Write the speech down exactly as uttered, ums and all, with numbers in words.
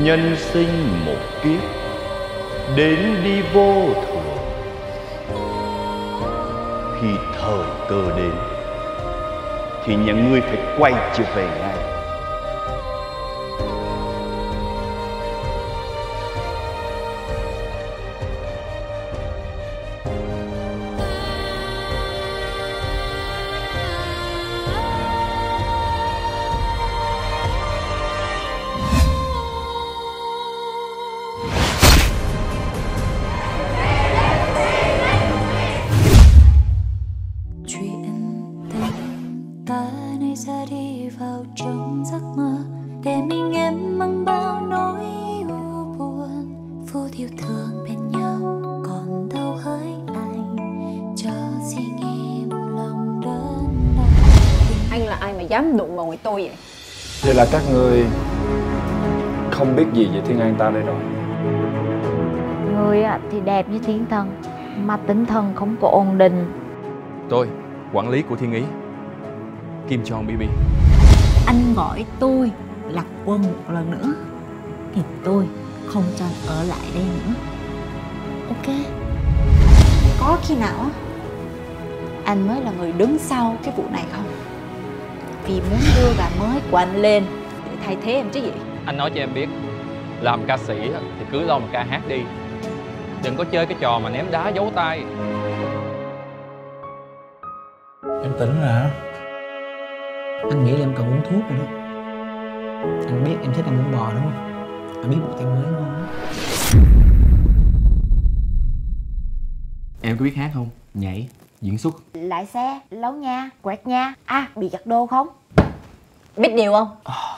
nhân sinh một kiếp đến đi vô thường. Khi thời cơ đến thì nhà ngươi phải quay trở về ngay. Dám đụng vào người tôi vậy? Vậy là các ngươi không biết gì về Thiên An ta đây rồi. Người thì đẹp như thiên thần, mà tinh thần không có ổn định. Tôi, quản lý của Thiên Ý, Kim Tròn Bibi. Anh gọi tôi là quân một lần nữa thì tôi không cho anh ở lại đây nữa. Ok. Có khi nào anh mới là người đứng sau cái vụ này không? Vì muốn đưa bà mới của anh lên để thay thế em chứ gì. Anh nói cho em biết, làm ca sĩ thì cứ lo mà ca hát đi, đừng có chơi cái trò mà ném đá giấu tay. Em tỉnh rồi hả? Anh nghĩ là em cần uống thuốc rồi đó. Anh biết em thích ăn bún bò đúng không? Anh biết một tay mới ngon. Em có biết hát không? Nhảy, diễn xuất, lái xe, lấu nha, quẹt nha. À, bị giặt đồ không? Biết điều không?